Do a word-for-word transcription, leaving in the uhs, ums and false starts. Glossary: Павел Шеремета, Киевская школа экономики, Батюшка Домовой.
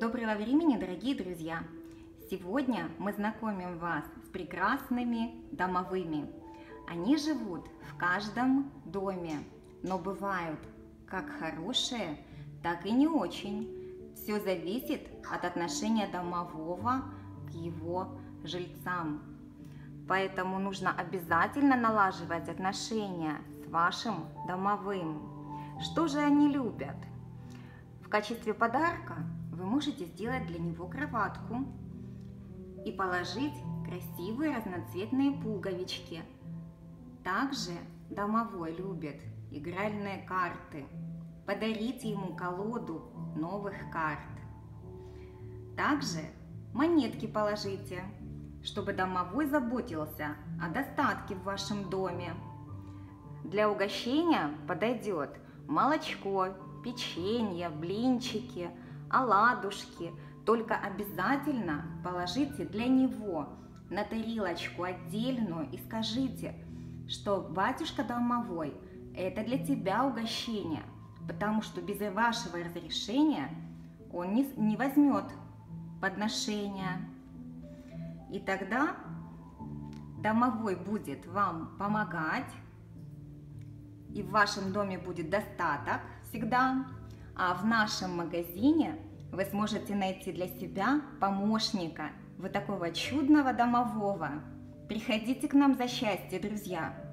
Доброго времени, дорогие друзья! Сегодня мы знакомим вас с прекрасными домовыми. Они живут в каждом доме, но бывают как хорошие, так и не очень. Все зависит от отношения домового к его жильцам. Поэтому нужно обязательно налаживать отношения с вашим домовым. Что же они любят? В качестве подарка вы можете сделать для него кроватку и положить красивые разноцветные пуговички. Также домовой любит игральные карты. Подарите ему колоду новых карт. Также монетки положите, чтобы домовой заботился о достатке в вашем доме. Для угощения подойдет молочко, печенье, блинчики, оладушки, только обязательно положите для него на тарелочку отдельную и скажите, что батюшка домовой, это для тебя угощение, потому что без вашего разрешения он не, не возьмет подношения. И тогда домовой будет вам помогать, и в вашем доме будет достаток всегда. А в нашем магазине вы сможете найти для себя помощника, вот такого чудного домового. Приходите к нам за счастье, друзья!